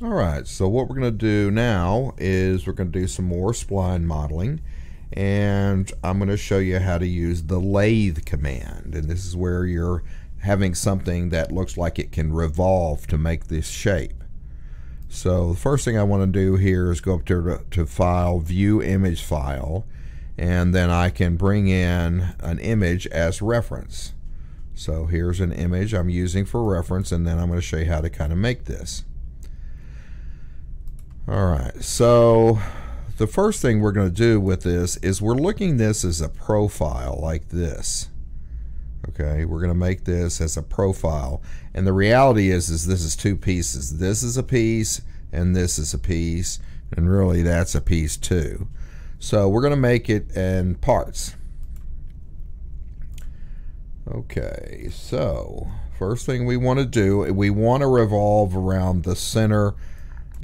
Alright, so what we're going to do now is we're going to do some more spline modeling, and I'm going to show you how to use the lathe command. And this is where you're having something that looks like it can revolve to make this shape. So the first thing I want to do here is go up to File, View Image File, and then I can bring in an image as reference. So here's an image I'm using for reference, and then I'm going to show you how to kind of make this. Alright, so the first thing we're going to do with this is we're looking this as a profile like this. Okay, we're going to make this as a profile, and the reality is this is two pieces. This is a piece and this is a piece, and really that's a piece too. So we're going to make it in parts. Okay, so first thing we want to do, we want to revolve around the center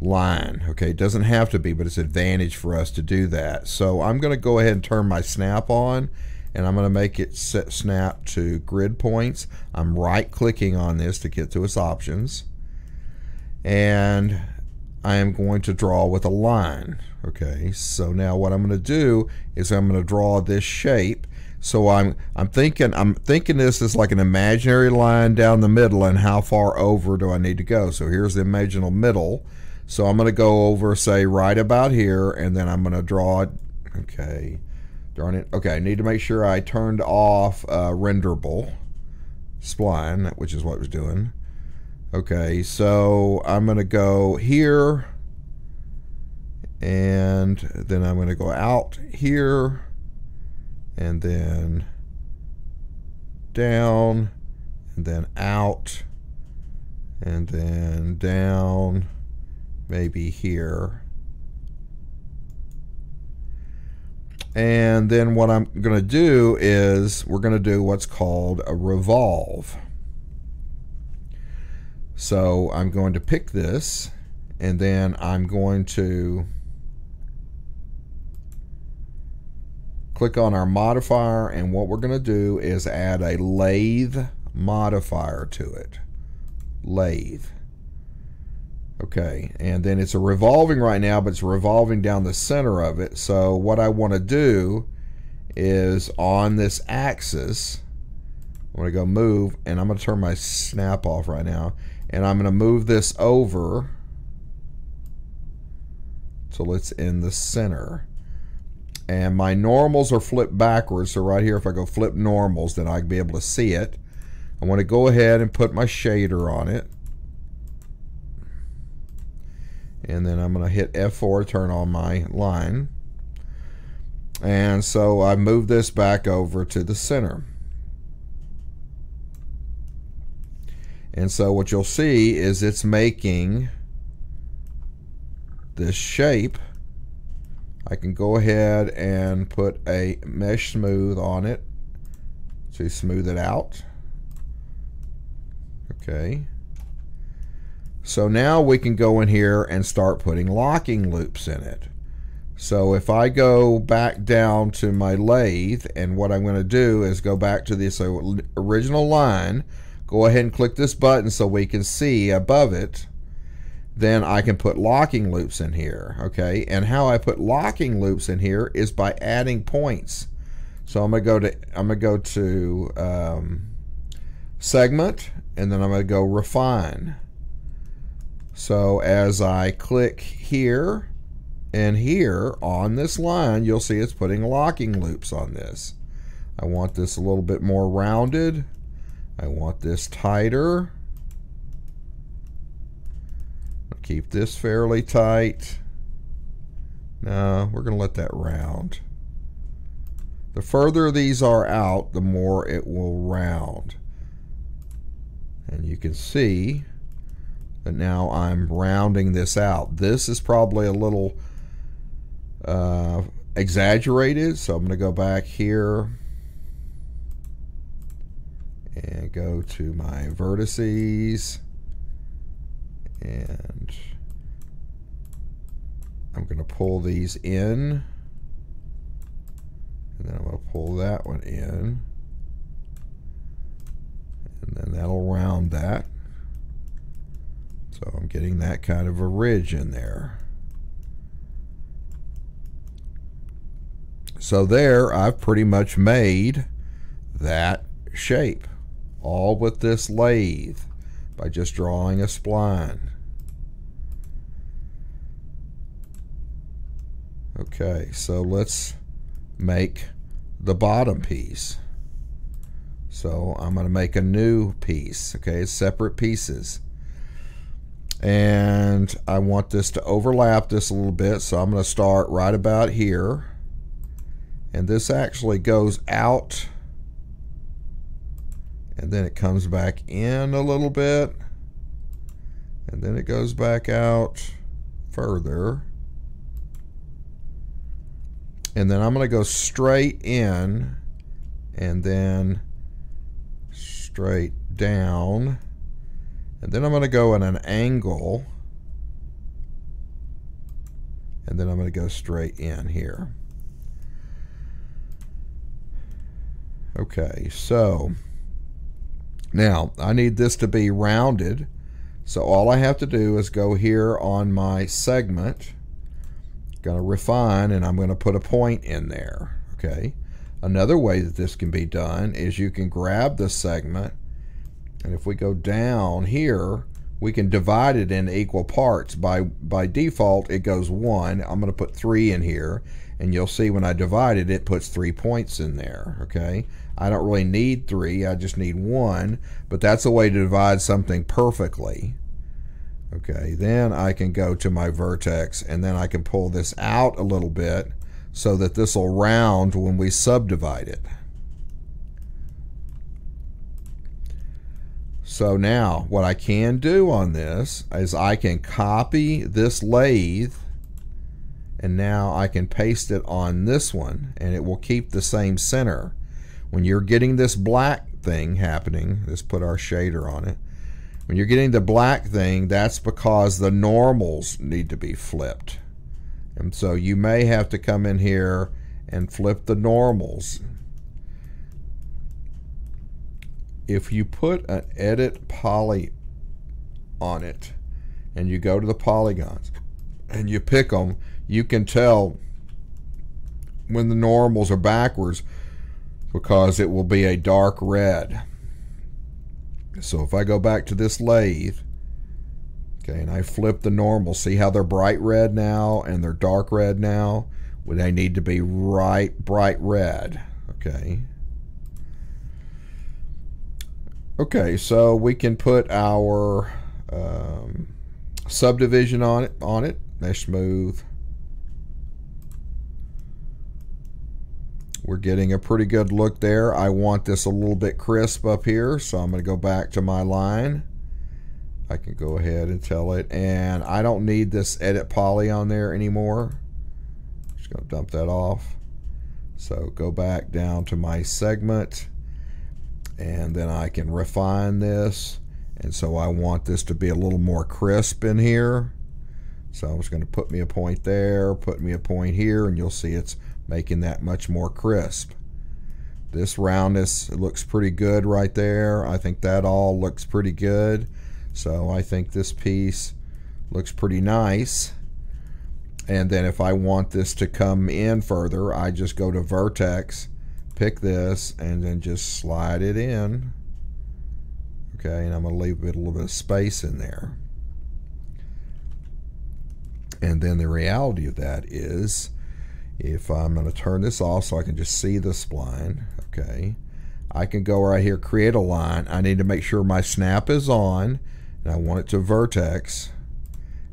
line. Okay, it doesn't have to be, but it's an advantage for us to do that. So I'm going to go ahead and turn my snap on, and I'm going to make it snap to grid points. I'm right clicking on this to get to its options, and I am going to draw with a line. Okay, so now what I'm going to do is I'm going to draw this shape. So I'm thinking this is like an imaginary line down the middle, and how far over do I need to go? So here's the imaginal middle. So I'm going to go over, say, right about here, and then I'm going to draw it. Okay, darn it. Okay, I need to make sure I turned off renderable spline, which is what it was doing. Okay, so I'm going to go here, and then I'm going to go out here, and then down, and then out, and then down. Maybe here. And then what I'm going to do is we're going to do what's called a revolve. So I'm going to pick this, and then I'm going to click on our modifier, and what we're going to do is add a lathe modifier to it. Lathe. Okay, and then it's a revolving right now, but it's revolving down the center of it. So what I want to do is on this axis, I'm going to go move, and I'm going to turn my snap off right now, and I'm going to move this over till it's in the center. And my normals are flipped backwards, so right here if I go flip normals, then I'd be able to see it. I want to go ahead and put my shader on it. And then I'm going to hit F4 to turn on my line. And so I move this back over to the center. And so what you'll see is it's making this shape. I can go ahead and put a mesh smooth on it to smooth it out. Okay. So now we can go in here and start putting locking loops in it. So if I go back down to my lathe, and what I'm going to do is go back to this original line, go ahead and click this button so we can see above it, then I can put locking loops in here. Okay, and how I put locking loops in here is by adding points. So I'm going to go to segment, and then I'm going to go refine. So as I click here and here on this line, you'll see it's putting locking loops on this. I want this a little bit more rounded. I want this tighter. I'll keep this fairly tight. No, we're going to let that round. The further these are out, the more it will round. And you can see but now I'm rounding this out. This is probably a little exaggerated, so I'm going to go back here and go to my vertices, and I'm going to pull these in, and then I'm going to pull that one in, and then that'll round that. So I'm getting that kind of a ridge in there. So there, I've pretty much made that shape, all with this lathe, by just drawing a spline. Okay, so let's make the bottom piece. So I'm going to make a new piece, okay, separate pieces. And I want this to overlap this a little bit, so I'm going to start right about here. And this actually goes out, and then it comes back in a little bit, and then it goes back out further. And then I'm going to go straight in, and then straight down, and then I'm going to go at an angle, and then I'm going to go straight in here. Okay, so now I need this to be rounded, so all I have to do is go here on my segment, going to refine, and I'm going to put a point in there. Okay, another way that this can be done is you can grab the segment, and if we go down here, we can divide it into equal parts. By default, it goes 1. I'm going to put 3 in here, and you'll see when I divide it, it puts 3 points in there. Okay, I don't really need 3, I just need 1, but that's a way to divide something perfectly. Okay, then I can go to my vertex, and then I can pull this out a little bit so that this will round when we subdivide it. So now what I can do on this is I can copy this lathe, and now I can paste it on this one, and it will keep the same center. When you're getting this black thing happening, let's put our shader on it. When you're getting the black thing, that's because the normals need to be flipped. And so you may have to come in here and flip the normals. If you put an edit poly on it, and you go to the polygons, and you pick them, you can tell when the normals are backwards because it will be a dark red. So if I go back to this lathe, okay, and I flip the normal, see how they're bright red now and they're dark red now? Well, they need to be right bright red, okay? Okay, so we can put our subdivision on it, Mesh Smooth. We're getting a pretty good look there. I want this a little bit crisp up here, so I'm going to go back to my line. I can go ahead and tell it, and I don't need this edit poly on there anymore. Just going to dump that off. So go back down to my segment, and then I can refine this. And so I want this to be a little more crisp in here. So I'm just going to put me a point there, put me a point here, and you'll see it's making that much more crisp. This roundness, it looks pretty good right there. I think that all looks pretty good. So I think this piece looks pretty nice. And then if I want this to come in further, I just go to vertex, pick this, and then just slide it in. Okay, and I'm going to leave a little bit of space in there. And then the reality of that is, if I'm going to turn this off so I can just see the spline, okay, I can go right here, create a line. I need to make sure my snap is on, and I want it to vertex,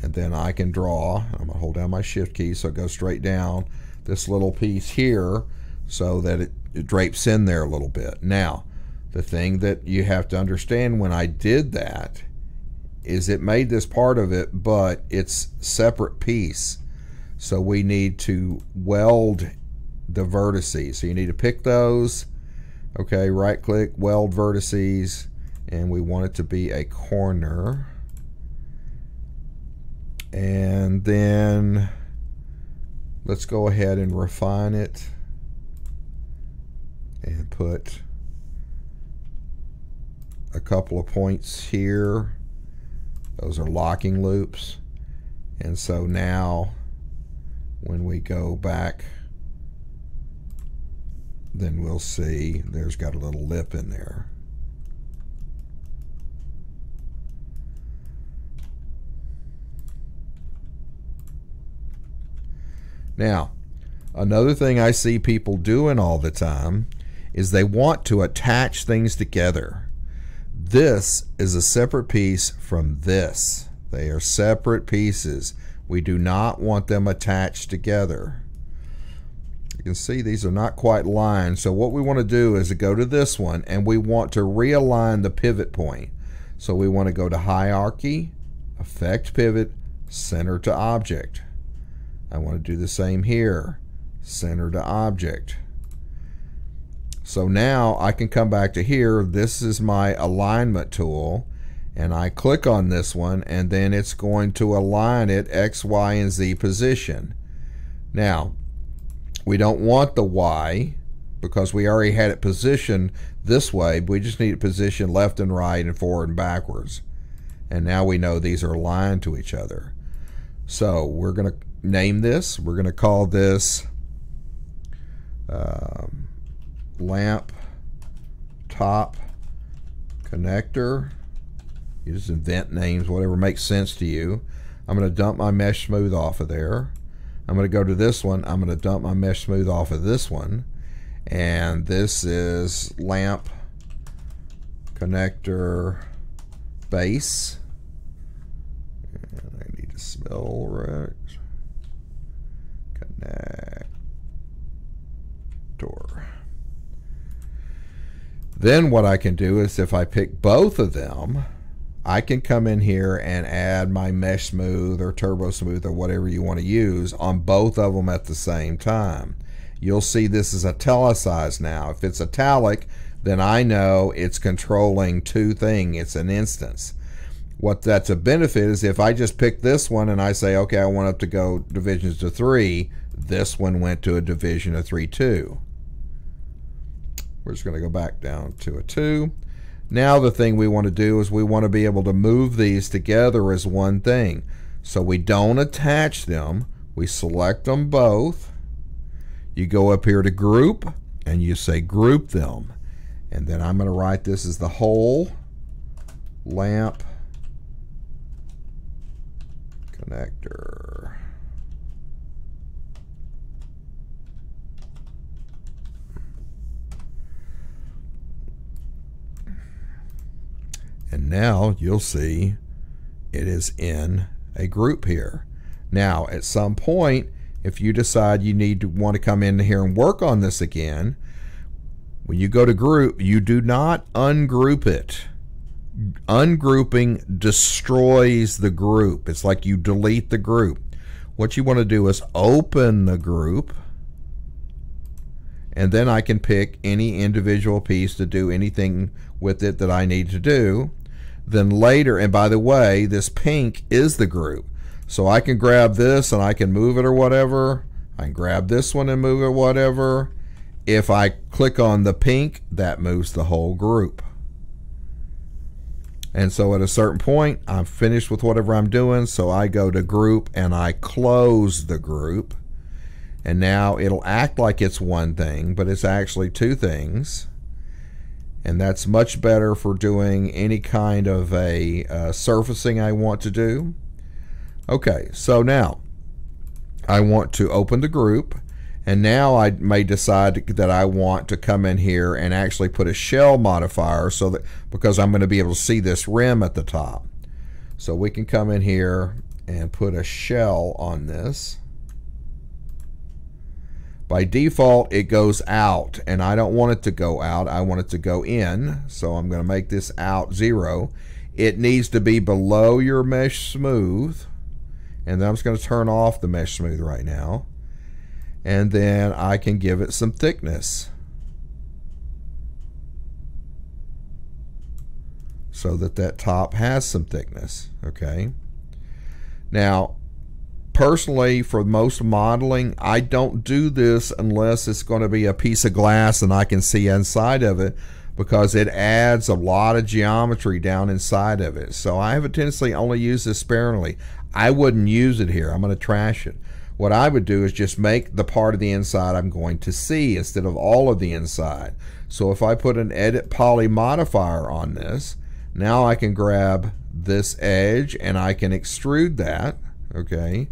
and then I can draw. I'm going to hold down my shift key so it goes straight down this little piece here so that it drapes in there a little bit. Now, the thing that you have to understand when I did that is it made this part of it, but it's a separate piece. So we need to weld the vertices. So you need to pick those, okay, right click, weld vertices, and we want it to be a corner. And then let's go ahead and refine it and put a couple of points here Those are locking loops. And so now when we go back, then we'll see there's got a little lip in there. Now, another thing I see people doing all the time is they want to attach things together. This is a separate piece from this. They are separate pieces. We do not want them attached together. You can see these are not quite lined. So what we want to do is to go to this one and we want to realign the pivot point. So we want to go to Hierarchy, Effect Pivot, Center to Object. I want to do the same here, Center to Object. So now I can come back to here. This is my alignment tool, and I click on this one, and then it's going to align it X, Y, and Z position. Now, we don't want the Y because we already had it positioned this way. We just need it positioned left and right and forward and backwards. And now we know these are aligned to each other. So we're going to name this. We're going to call this lamp top connector. You just invent names, whatever makes sense to you. I'm going to dump my Mesh Smooth off of there. I'm going to go to this one. I'm going to dump my Mesh Smooth off of this one. And this is lamp connector base. And I need to spell right. Connector. Then what I can do is if I pick both of them, I can come in here and add my Mesh Smooth or Turbo Smooth or whatever you want to use on both of them at the same time. You'll see this is italicized now. If it's italic, then I know it's controlling two things. It's an instance. What that's a benefit is if I just pick this one and I say, okay, I want it to go divisions to 3, this one went to a division of 3/2. We're just going to go back down to a 2. Now the thing we want to do is we want to be able to move these together as one thing. So we don't attach them. We select them both. You go up here to Group, and you say Group them. And then I'm going to write this as the whole lamp connector. And now you'll see it is in a group here. Now at some point, if you decide you need to want to come in here and work on this again, when you go to group, you do not ungroup it. Ungrouping destroys the group. It's like you delete the group. What you want to do is open the group, and then I can pick any individual piece to do anything with it that I need to do. Then later, and by the way, this pink is the group. So I can grab this and I can move it or whatever. I can grab this one and move it or whatever. If I click on the pink, that moves the whole group. And so at a certain point, I'm finished with whatever I'm doing. So I go to group and I close the group. And now it'll act like it's one thing, but it's actually two things. And that's much better for doing any kind of a surfacing I want to do. Okay, so now I want to open the group, and now I may decide that I want to come in here and actually put a shell modifier so that because I'm going to be able to see this rim at the top. So we can come in here and put a shell on this. By default, it goes out, and I don't want it to go out. I want it to go in, so I'm going to make this out 0. It needs to be below your Mesh Smooth, and then I'm just going to turn off the Mesh Smooth right now, and then I can give it some thickness so that that top has some thickness. Okay. Now, personally, for most modeling, I don't do this unless it's going to be a piece of glass and I can see inside of it, because it adds a lot of geometry down inside of it. So I have a tendency to only use this sparingly. I wouldn't use it here. I'm going to trash it. What I would do is just make the part of the inside I'm going to see instead of all of the inside. So if I put an Edit Poly modifier on this, now I can grab this edge and I can extrude that. Okay.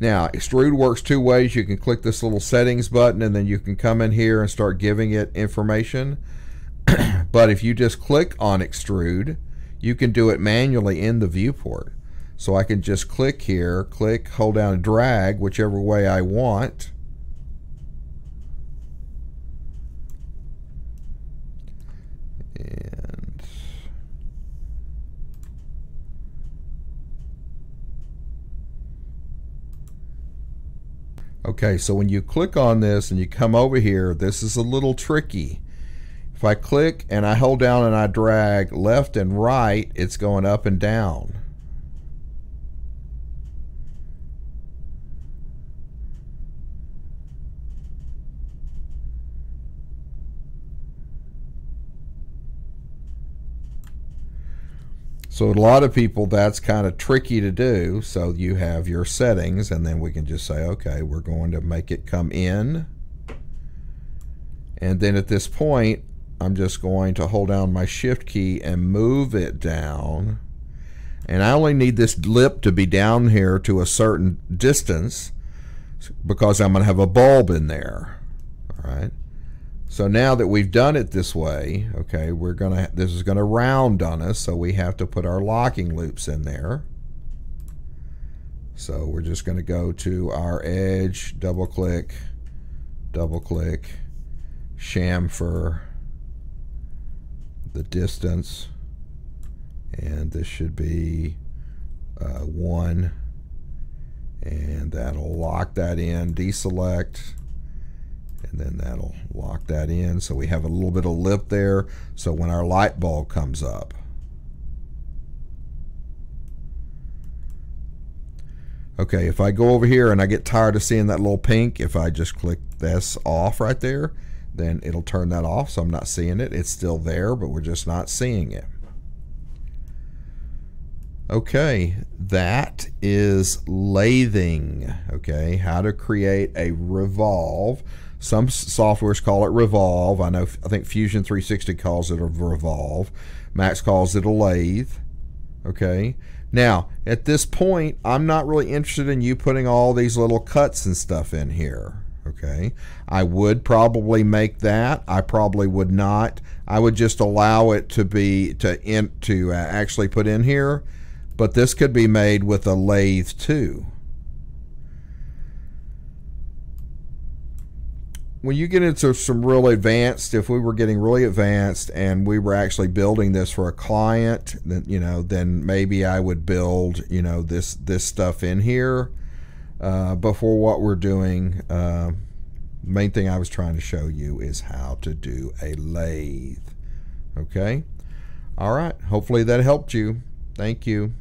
Now, extrude works two ways. You can click this little settings button and then you can come in here and start giving it information. But if you just click on extrude, you can do it manually in the viewport. So I can just click here, click, hold down and drag whichever way I want. And okay, so when you click on this and you come over here, this is a little tricky. If I click and I hold down and I drag left and right, it's going up and down. So a lot of people, that's kind of tricky to do. So you have your settings and then we can just say, okay, we're going to make it come in. And then at this point, I'm just going to hold down my shift key and move it down. And I only need this lip to be down here to a certain distance because I'm gonna have a bulb in there, all right? So now that we've done it this way, okay, this is gonna round on us, so we have to put our locking loops in there. So we're just gonna go to our edge, double click, chamfer, the distance, and this should be 1, and that'll lock that in, deselect, and then that'll lock that in. So we have a little bit of lip there. So when our light bulb comes up. Okay, if I go over here and I get tired of seeing that little pink, if I just click this off right there, then it'll turn that off. So I'm not seeing it. It's still there, but we're just not seeing it. Okay, that is lathing. Okay, how to create a revolve. Some softwares call it revolve. I think Fusion 360 calls it a revolve. Max calls it a lathe. Okay. Now, at this point, I'm not really interested in you putting all these little cuts and stuff in here. Okay. I would probably make that. I probably would not. I would just allow it to be actually put in here. But this could be made with a lathe too. When you get into some real advanced, if we were getting really advanced and we were actually building this for a client, then, you know, then maybe I would build, you know, this stuff in here. But for what we're doing, main thing I was trying to show you is how to do a lathe. Okay. All right. Hopefully that helped you. Thank you.